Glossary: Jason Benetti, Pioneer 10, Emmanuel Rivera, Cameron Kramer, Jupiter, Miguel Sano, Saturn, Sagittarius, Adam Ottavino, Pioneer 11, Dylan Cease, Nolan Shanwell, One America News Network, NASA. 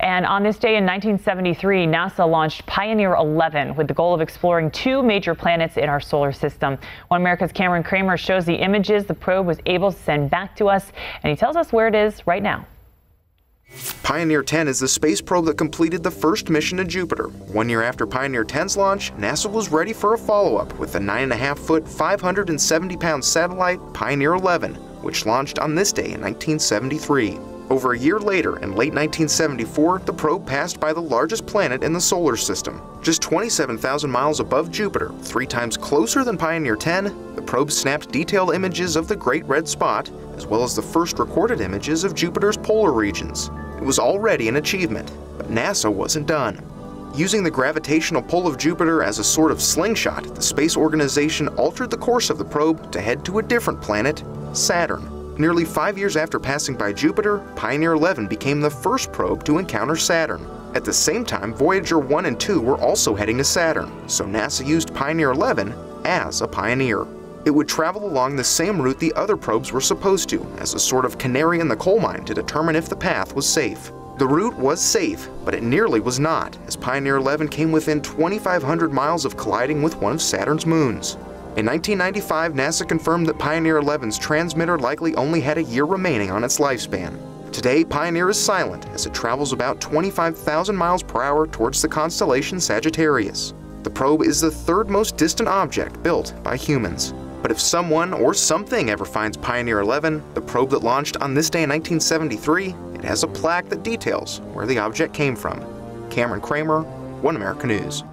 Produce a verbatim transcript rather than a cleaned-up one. And on this day in nineteen seventy-three, NASA launched Pioneer eleven with the goal of exploring two major planets in our solar system. One America's Cameron Kramer shows the images the probe was able to send back to us, and he tells us where it is right now. Pioneer ten is the space probe that completed the first mission to Jupiter. One year after Pioneer ten's launch, NASA was ready for a follow-up with the nine and a half foot, five hundred seventy pound satellite Pioneer eleven, which launched on this day in nineteen seventy-three. Over a year later, in late nineteen seventy-four, the probe passed by the largest planet in the solar system. Just twenty-seven thousand miles above Jupiter, three times closer than Pioneer ten, the probe snapped detailed images of the Great Red Spot, as well as the first recorded images of Jupiter's polar regions. It was already an achievement, but NASA wasn't done. Using the gravitational pull of Jupiter as a sort of slingshot, the space organization altered the course of the probe to head to a different planet, Saturn. Nearly five years after passing by Jupiter, Pioneer eleven became the first probe to encounter Saturn. At the same time, Voyager one and two were also heading to Saturn, so NASA used Pioneer eleven as a pioneer. It would travel along the same route the other probes were supposed to, as a sort of canary in the coal mine to determine if the path was safe. The route was safe, but it nearly was not, as Pioneer eleven came within twenty-five hundred miles of colliding with one of Saturn's moons. In nineteen ninety-five, NASA confirmed that Pioneer eleven's transmitter likely only had a year remaining on its lifespan. Today, Pioneer is silent as it travels about twenty-five thousand miles per hour towards the constellation Sagittarius. The probe is the third most distant object built by humans. But if someone or something ever finds Pioneer eleven, the probe that launched on this day in nineteen seventy-three, it has a plaque that details where the object came from. Cameron Kramer, One America News.